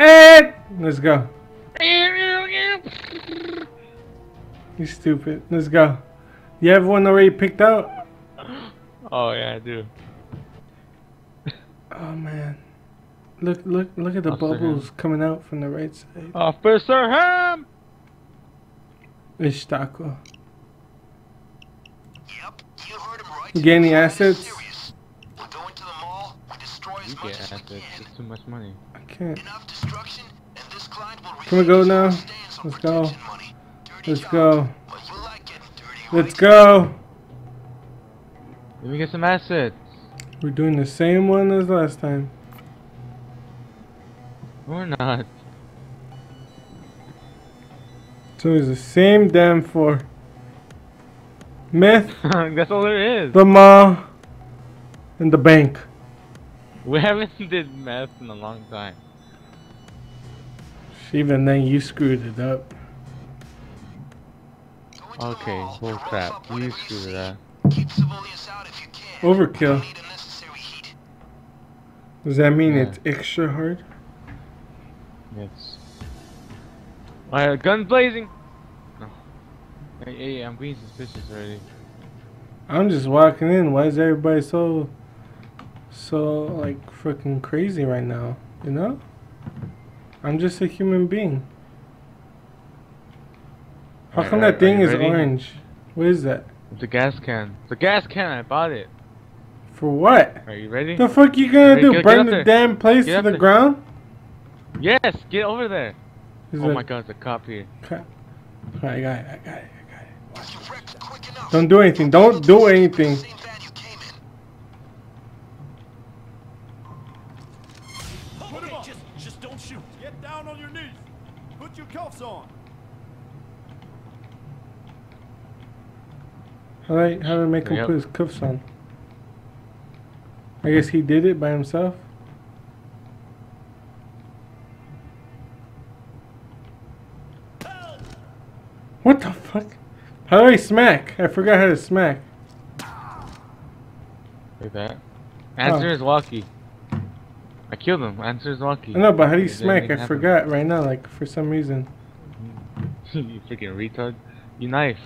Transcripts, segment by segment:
Hey! Let's go. You stupid. Let's go. You have one already picked out? Oh yeah, I do. Oh man. Look at the bubbles coming out from the right side. Officer Ham! It's Taco. Yep, you heard him right. You get any assets? We'll go into the mall, we destroy as much as we can. It's too much money. I can't. Enough destruction, and this client will can we go now? Let's go. Let's go. Let's go. Let me get some assets. We're doing the same one as last time. Or not. So it's the same damn four. Myth. That's all there is. The mall. And the bank. We haven't did math in a long time. Even then you screwed it up. Okay, bull crap. You screwed it up. Overkill. Does that mean it's extra hard? Yes. Alright, gun blazing! No. Hey, hey, I'm being suspicious already. I'm just walking in. Why is everybody so like freaking crazy right now? You know? I'm just a human being. How come that thing is orange? What is that? It's a gas can. It's a gas can, I bought it. For what? Are you ready? The fuck you gonna do? Burn the damn place to the ground? Yes, get over there. Oh my god, there's a cop here. I got it. Don't do anything. Don't do anything. Just don't shoot. Get down on your knees. Put your cuffs on. Alright, how do I make him put his cuffs on? I guess he did it by himself. What the fuck? How do I smack? I forgot how to smack. Like that. Answer is walkie. I killed him. Answer is walkie. No, but how do you smack? I forgot right now, like for some reason. You freaking retard. You knife.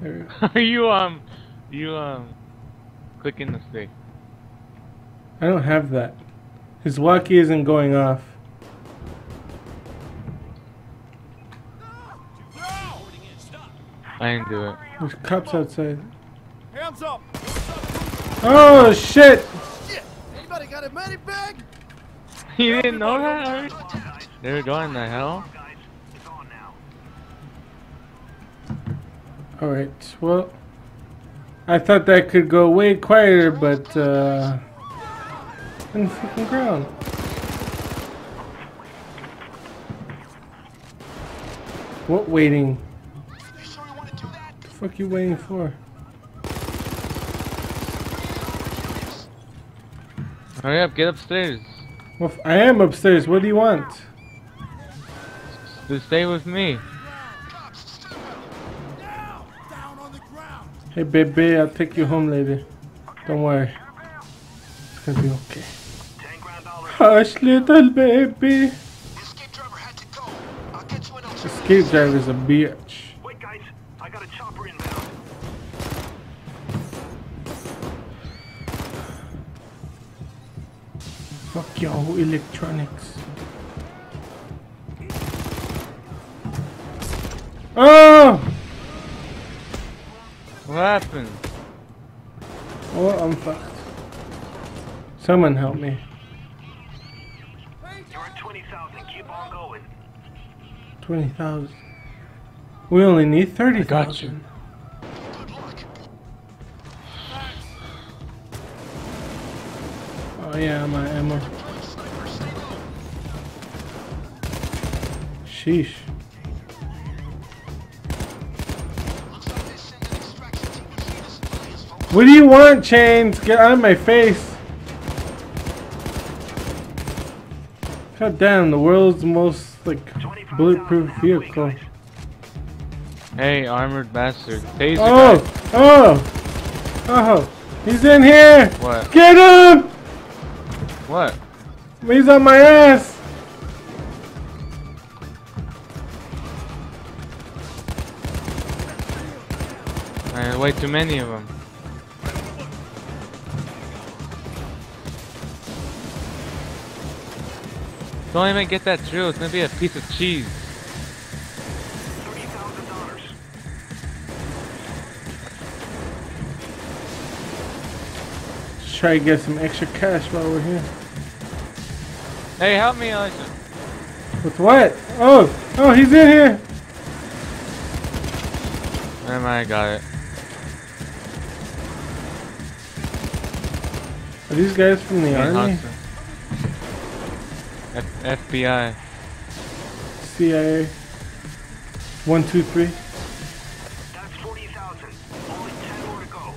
Are you clicking the stick? I don't have that. His walkie isn't going off. I didn't do it. There's cops outside. Hands up! Oh shit! Anybody got a money bag? You didn't know that? They were going to hell. Alright, well, I thought that could go way quieter, but in the fucking ground. What waiting? What the fuck you waiting for? Hurry up, get upstairs. Well, I am upstairs, what do you want? Just stay with me. Hey baby, I'll take you home later. Don't worry. It's gonna be okay. Hush little baby. Escape driver's a bitch. Fuck your whole electronics. Oh! What happened? Oh, I'm fucked. Someone help me. You're at 20,000. Keep on going. 20,000. We only need 30,000. Good luck. Oh yeah, my ammo. Sheesh. What do you want, Chains? Get out of my face. God damn, the world's most like bulletproof vehicle. Hey, armored bastard. Taser guy. Oh! He's in here! What? Get him! What? He's on my ass! way too many of them. Don't even get that drill, it's gonna be a piece of cheese. Let's try to get some extra cash while we're here. Hey, help me, Elijah. With what? Oh, he's in here. Oh my god. Are these guys from the army? Hoxton. FBI. CIA. 1, 2, 3. That's 40,000. Only 10 more to go.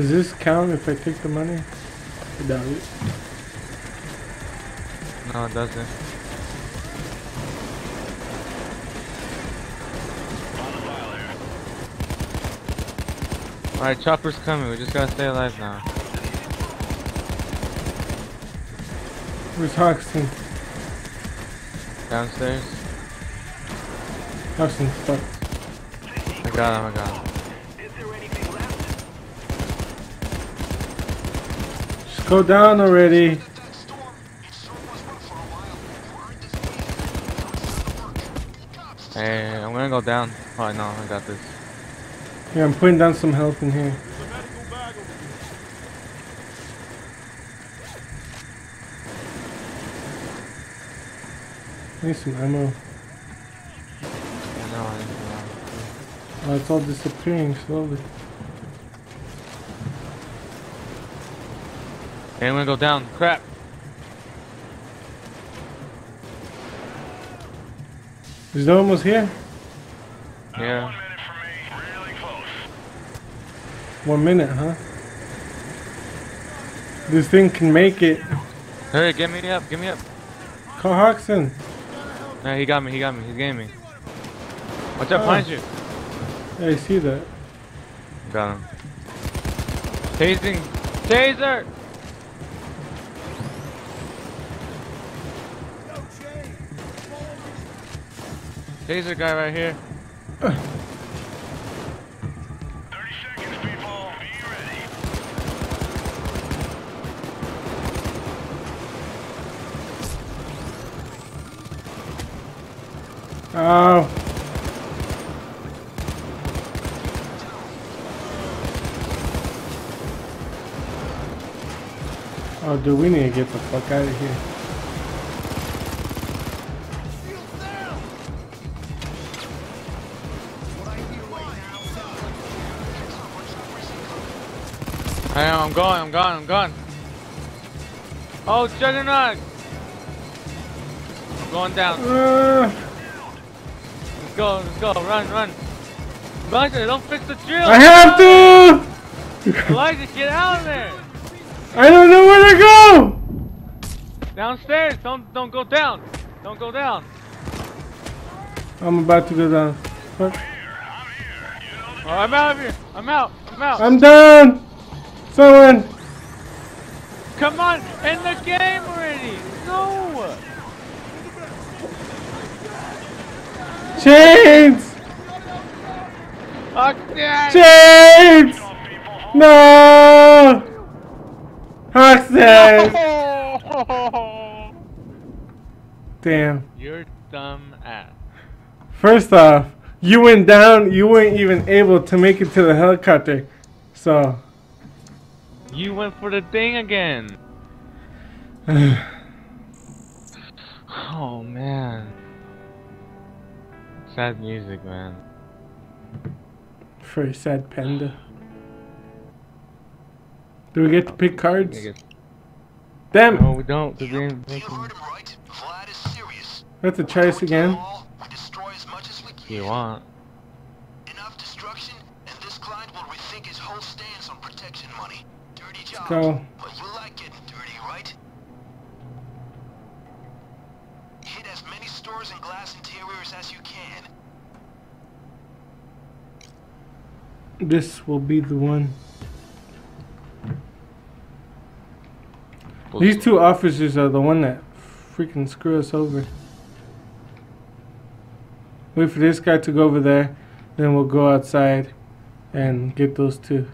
Does this count if I take the money? I doubt it. No, it doesn't. Alright, chopper's coming. We just gotta stay alive now. Where's Hoxton? Downstairs. Hoxton's fucked. I got him. Go down already. Hey, I'm gonna go down. Oh no, I got this. Yeah, I'm putting down some health in here. I need some ammo. Oh, it's all disappearing slowly. Okay, I'm gonna go down. Crap. Is no one was here? Yeah. 1 minute for me. Really close. 1 minute, huh? This thing can make it. Hurry, get me up. Get me up. Call Hoxton. No, he got me. He's getting me. Watch out behind you. Yeah, I see that. Got him. Tasing. Taser! Taser guy right here. 30 seconds, people. Be ready. Oh. Oh, dude, we need to get the fuck out of here. I know, I'm gone. Oh, Juggernaut! I'm going down. Let's go, run. Elijah, don't fix the drill! I have to! Elijah, get out of there! I don't know where to go! Downstairs, don't go down. Don't go down. I'm about to go down. What? I'm here. Oh, I'm out of here. I'm out. I'm done! Someone! Come on! End the game already! No! Chains! Okay. Chains! No! Hoxton! No. Damn. You're dumb ass. First off, you went down, you weren't even able to make it to the helicopter. So... you went for the thing again. Oh man. Sad music, man. Very sad panda. Do we get to pick cards? Damn! No, we don't. You heard him right. Vlad is serious. We have to try this again. We destroy as much as we can. You want? Enough destruction, and this client will rethink his whole stance on protection money. Go. But you like getting dirty, right? Hit as many stores and glass interiors as you can. This will be the one. These two officers are the one that freaking screw us over. Wait for this guy to go over there, then we'll go outside and get those two.